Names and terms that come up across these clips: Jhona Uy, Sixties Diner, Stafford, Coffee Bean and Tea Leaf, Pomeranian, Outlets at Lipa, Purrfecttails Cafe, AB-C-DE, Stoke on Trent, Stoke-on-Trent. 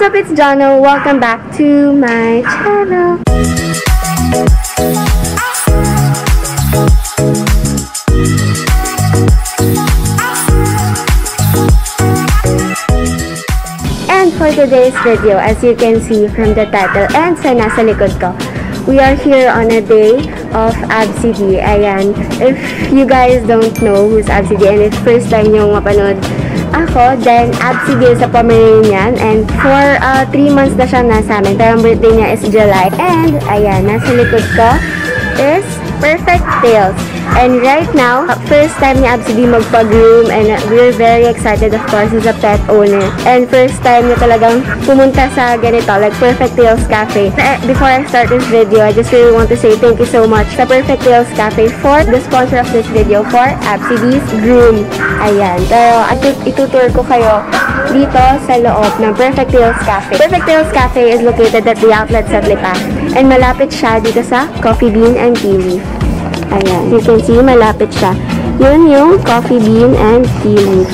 What's up? It's Jhona. Welcome back to my channel. And for today's video, as you can see from the title and sa nasa likod ko, we are here on a day of abcde. Ayan, if you guys don't know who's abcde and it's first time yung mapanood ako, then abcde is a Pomeranian and for 3 months na siya nasa amin. Pero ang birthday niya is July. And ayan, nasa likod ko is Purrfecttails. And right now, first time ni abcde magpag-groom and we're very excited, of course, as a pet owner. And first time niya talagang pumunta sa ganito, like Purrfecttails Cafe. Before I start this video, I just really want to say thank you so much to Purrfecttails Cafe for the sponsor of this video for abcde's groom. Ayan. Pero itutur ko kayo dito sa loob ng Purrfecttails Cafe. Purrfecttails Cafe is located at the Outlets at Lipa. And malapit siya dito sa Coffee Bean and Tea Leaf. Ayan, you can see, malapit siya. Yun yung Coffee Bean and Tea Leaf.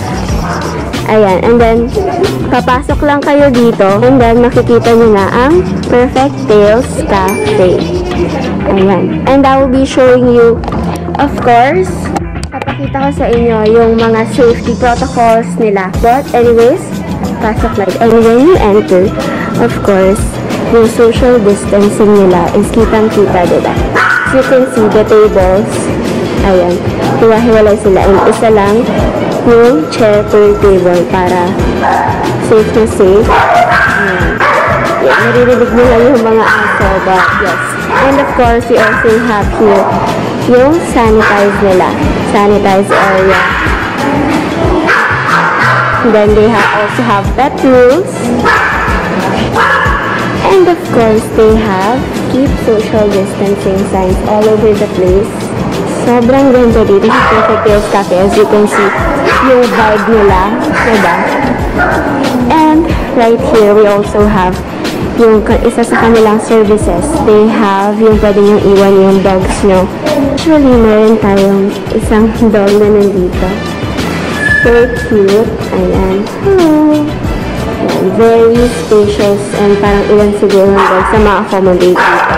Ayan, and then, papasok lang kayo dito. And then, makikita nyo na ang Purrfecttails Cafe. Ayan. And I will be showing you, of course, papakita ko sa inyo yung mga safety protocols nila. But anyways, pasok na. And when you enter, of course, yung social distancing nila is kitang-kita, diba? You can see the tables. Ayan. Hiwa-hiwalay sila. And isa lang yung chair per table para safe na safe. Ayan. Yeah, naririnig nila yung mga aso. But yes. And of course, we also have here yung sanitize nila. Sanitize area. And then they also have pet rules. And of course, they have keep social distancing signs all over the place. Sobrang ganda dito sa Purrfecttails Cafe, as you can see yung vibe nila, diba? And right here, we also have yung isa sa kanilang services. They have yung pwede nyo iwan yung dogs nyo. Actually, meron tayong isang dog na nandito. So cute. Ayan. Hi! Very spacious and parang ilan siguro ng dogs na ma-accommodate dito.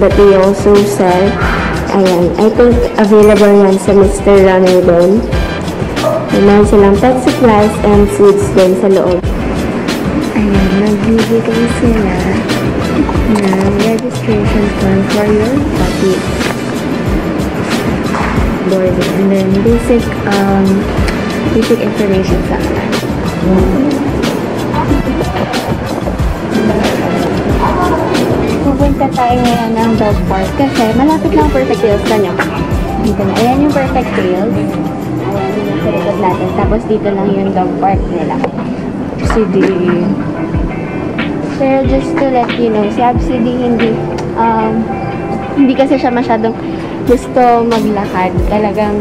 But they also sell, ayan, I think available yan sa Mr. Runner doon. Mayroon silang pet supplies and foods din sa loob. Ayan, magbibigay sila ng registration form for your puppy. Boarding and then basic information sa kanila. Pupunta tayo ngayon ng dog park kasi malapit lang Purrfecttails na nyo. Dito na. Ayan yung Purrfecttails. Ayan yung nasa likod natin. Tapos dito lang yung dog park nila. Abcde. Pero just to let you know, si abcde hindi kasi siya masyadong gusto maglakad. Talagang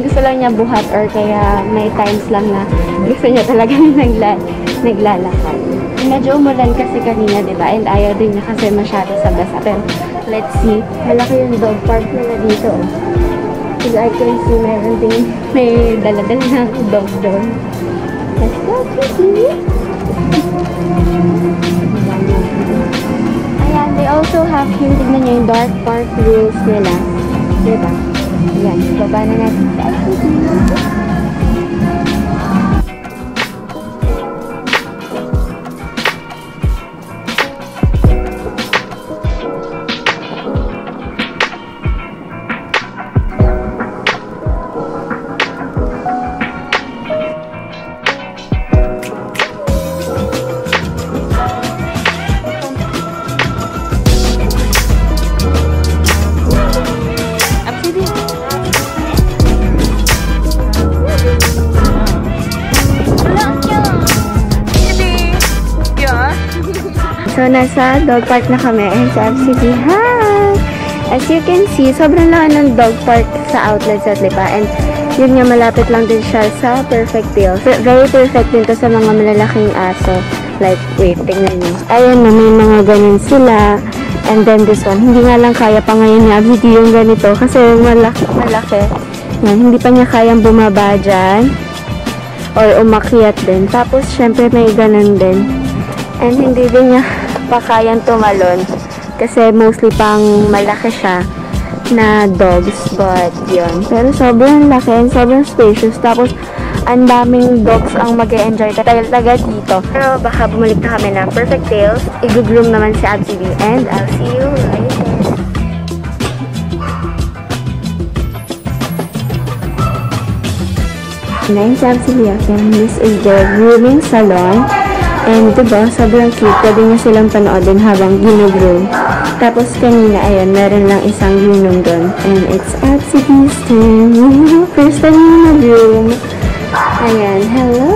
gusto lang niya buhat or kaya may times lang na gusto niya talaga naglalakad. Medyo umulan kasi kanina, diba? And ayaw din niya kasi masyado sa basa. Pero let's see. Malaki yung dog park nila dito. Because I can see meron din may daladala na dog doon. Let's go, Kitty! Ayan, they also have here, tignan niya yung dog park rules nila. Diba? Ayan, baba na natin sa Kitty. So, nasa dog park na kami and sa abcde. Hi! As you can see, sobrang laki ng dog park sa Outlets at Lipa. And yun nga, malapit lang din siya sa Purrfecttails. Very perfect din to sa mga malalaking aso. Like, wait, tingnan nyo. Ayan na, may mga ganyan sila. And then this one, hindi nga lang kaya pa ngayon ni abcde yung ganito. Kasi malaki. Yan, hindi pa niya kayang bumaba dyan. Or umakyat din. Tapos, syempre, may ganun din. And hindi din niya pa kayang tumalon kasi mostly pang malaki siya na dogs, but yun. Pero sobrang laki and sobrang spacious. Tapos ang daming dogs ang mag-e-enjoy tagal-tagal dito. Pero baka bumalik na kami ng Purrfecttails. I-groom naman si abcde and I'll see you later. Nine si abcde and this is the grooming salon. And diba, sobrang cute. Pwede nyo silang panoodin habang ginugroom. Tapos kanina, ayan, meron lang isang groom doon. And it's abcde's team. First time yung nag-groom. Ayan, hello!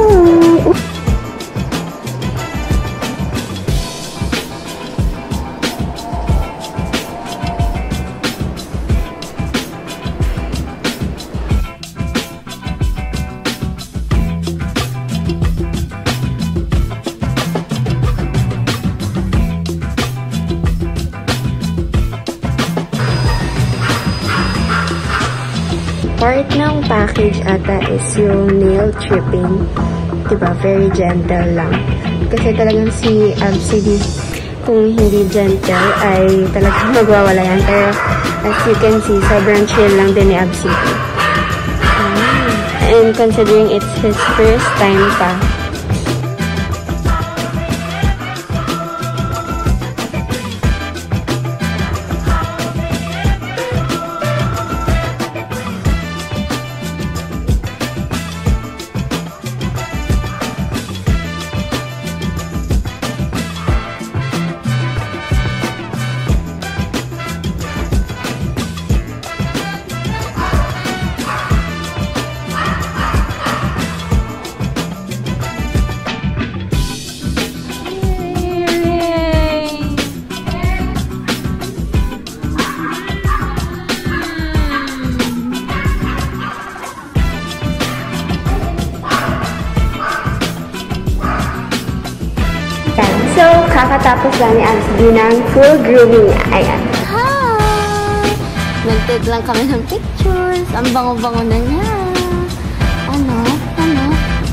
Part ng package ata is yung nail tripping. Diba? Very gentle lang. Kasi talagang si abcde, kung hindi gentle, ay talagang magwawala yan. Pero as you can see, sobrang chill lang din ni abcde. And considering it's his first time pa, kakatapos lang ni abcde ng full grooming. Ayan. Hi! Nag-take lang kami ng pictures. Ang bango-bango na niya. Ano? Ano?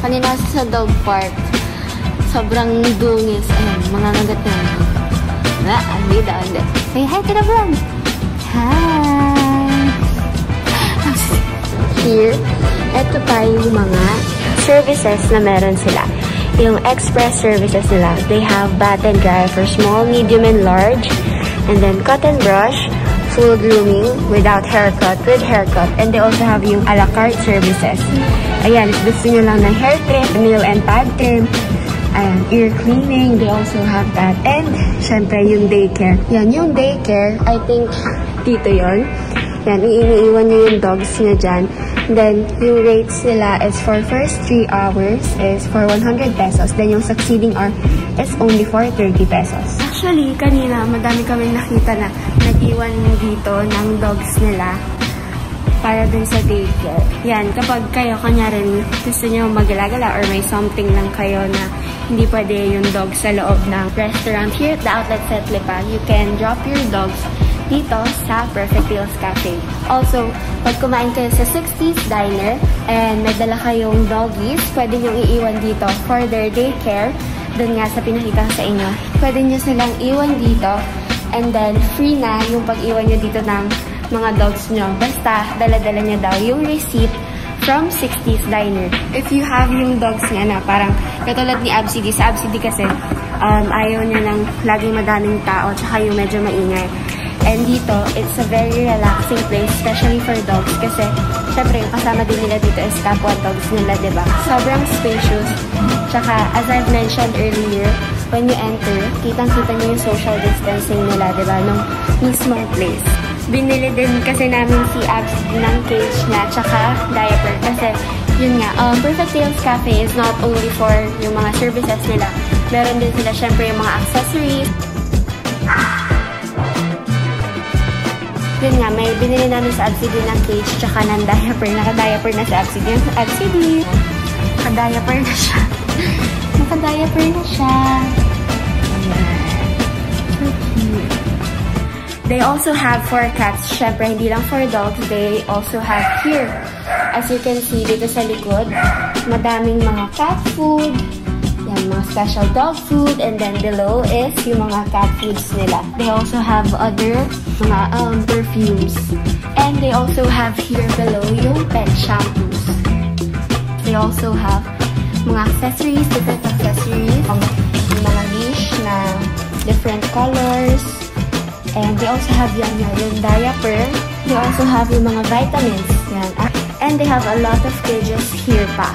Kanina sa dog park. Sobrang dungis. Ayan, mga nagat na. Ah, hindi daw. Say hi to the vlog. Hi! Here, eto pa yung mga services na meron sila. Yung express services nila. They have bath and dry for small, medium, and large. And then cotton brush, full grooming, without haircut, with haircut. And they also have yung a la carte services. Ayan, if gusto nyo lang ng hair trim, nail and pad trim, ayan, ear cleaning, they also have that. And, syempre, yung daycare. Yan, yung daycare, I think, dito yun. Yan, iiwan nyo yung dogs nyo dyan. Then, yung rates nila is for first 3 hours is for 100 pesos. Then, yung succeeding hour is only for 30 pesos. Actually, kanina, madami kami nakita na nag-iwan dito ng dogs nila para dun sa daycare. Yan, kapag kayo, kanyarin, gusto nyo magalagala or may something lang kayo na hindi pwede yung dogs sa loob ng restaurant here at the Outlets at Lipa, you can drop your dogs dito sa Purrfecttails Cafe. Also, pag kumain kayo sa Sixties Diner and nagdala kayong doggies, pwede nyo iiwan dito for their daycare. Doon nga sa pinakita ko sa inyo. Pwede nyo silang iwan dito and then free na yung pag-iwan nyo dito ng mga dogs nyo. Basta, dala-dala nyo daw yung receipt from Sixties Diner. If you have yung dogs nga na parang katulad ni abcde, sa abcde kasi ayaw niya ng laging madaming tao tsaka yung medyo maingay. And dito, it's a very relaxing place, especially for dogs. Kasi, syempre, yung kasama din nila dito is kapwa dogs nila, diba? Sobrang spacious. Tsaka, as I've mentioned earlier, when you enter, kitang-kita nyo yung social distancing nila, diba? Nung mismong place. Binili din kasi namin si abcde ng cage niya, tsaka diaper. Kasi, yun nga, Purrfecttails Cafe is not only for yung mga services nila. Meron din sila, syempre, yung mga accessories. Yun nga, may binili namin sa abcde ng cage tsaka ng diaper. Naka-diaper na sa abcde. Abcde! Naka-diaper na siya. Naka-diaper na siya. They also have for cats. Syempre, hindi lang for dogs. They also have here. As you can see, dito sa likod, madaming mga cat food. Yan, some special dog food, and then below is yung mga cat foods nila. They also have other mga perfumes. And they also have here below yung pet shampoos. They also have mga accessories, different accessories. Mga leash na different colors. And they also have yung diaper. They also have yung mga vitamins. Yan. And they have a lot of cages here pa.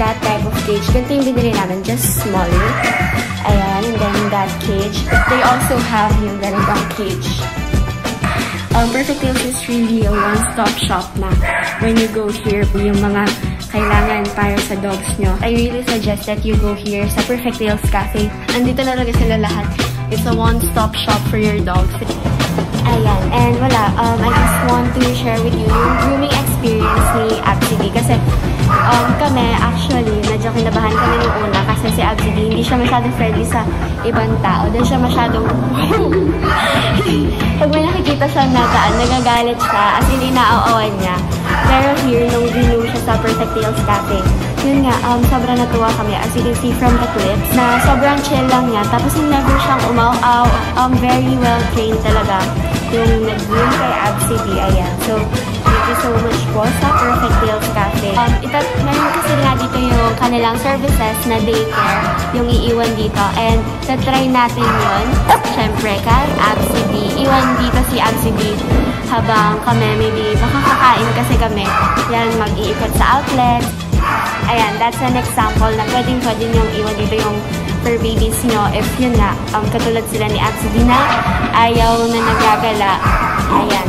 That type of cage. Ganito yung binili namin, just smaller. Ayan, and then that cage. They also have yung ganitong cage. Purrfecttails is really a one-stop shop na. When you go here, yung mga kailangan para sa dogs nyo. I really suggest that you go here sa Purrfecttails Cafe. Andito na talaga sila lahat. It's a one-stop shop for your dogs. Ayan, and wala. I just want to share with you yung grooming experience ni abcde. Kasi kami, actually, medyo kinabahan kami nung una kasi si abcde hindi siya masyadong friendly sa ibang tao. Doon siya masyadong pag may nakikita siya nakaan, nagagalit siya as in inaawawan niya. Pero here, nung gino siya sa Purrfecttails Cafe, yun nga, sobrang natuwa kami as you can see from the clips na sobrang chill lang niya. Tapos never siyang umaw-aw. Very well trained talaga yung nag-groom kay abcde. Ayan, so thank you so much po sa Purrfecttails Cafe. Meron kasi nga dito yung kanilang services na daycare, yung iiwan dito. And na-try natin yun. Siyempre, kay abcde. Iwan dito si abcde habang kami maybe makakakain kasi kami. Yan, mag-iikot sa outlet. Ayan, that's an example na pwedeng yung iwan dito yung for babies nyo. If yun na, katulad sila ni abcde na ayaw na nagagala. Ayan.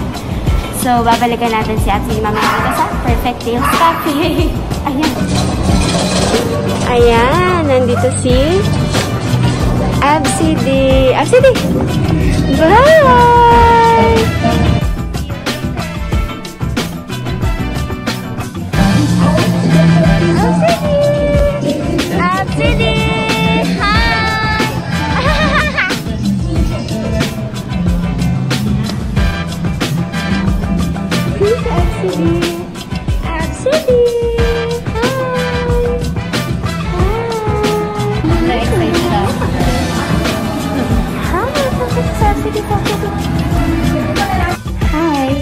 So, babalikan natin si abcde mamaya dito sa Purrfecttails Cafe. Ayan. Ayan, nandito si abcde. abcde! Bye! abcde! abcde! Hi! Hi! Very excited now. Hi!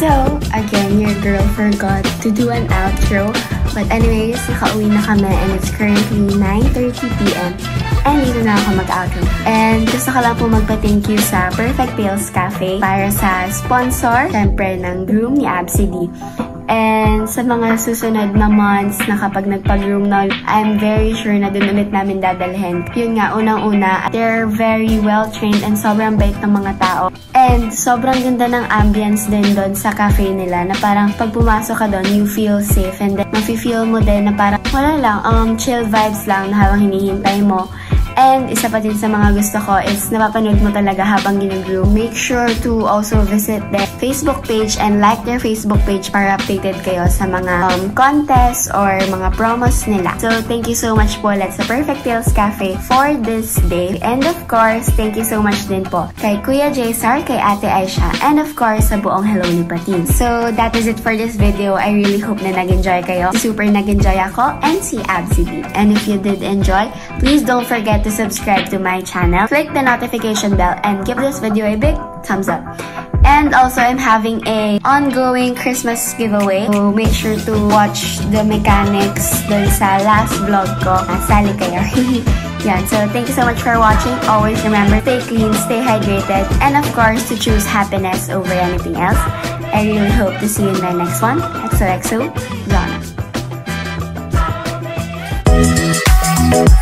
So, again, your girl forgot to do an outro. But anyways, nakauwi na kami and it's currently 9:30 p.m. And dito na ako mag-outro. And gusto ko lang po magpa-thank you sa Purrfecttails Cafe para sa sponsor, siyempre ng groom ni abcde. And sa mga susunod na months na kapag nagpag-groom na, I'm very sure na dun ulit namin dadalhin. Yun nga, unang-una, they're very well-trained and sobrang bait ng mga tao. And sobrang ganda ng ambience din dun sa cafe nila na parang pag pumasok ka dun, you feel safe. And then, mafe-feel mo din na parang wala lang, chill vibes lang na habang hinihintay mo. And isa pa din sa mga gusto ko is napapanood mo talaga habang ginagroom. Make sure to also visit their Facebook page and like their Facebook page para updated kayo sa mga contests or mga promos nila. So, thank you so much po ulit sa Purrfecttails Cafe for this day. And of course, thank you so much din po kay Kuya Jaysar, kay Ate Aisha, and of course, sa buong Hello Lipa team. So, that is it for this video. I really hope na nag-enjoy kayo. Super nag-enjoy ako and si abcde. And if you did enjoy, please don't forget to subscribe to my channel, click the notification bell, and give this video a big thumbs up. And also, I'm having a ongoing Christmas giveaway, so make sure to watch the mechanics dun sa last vlog ko. Sali kayo. Yeah, so thank you so much for watching. Always remember, stay clean, stay hydrated, and of course, to choose happiness over anything else. I really hope to see you in my next one. XOXO, Jhona.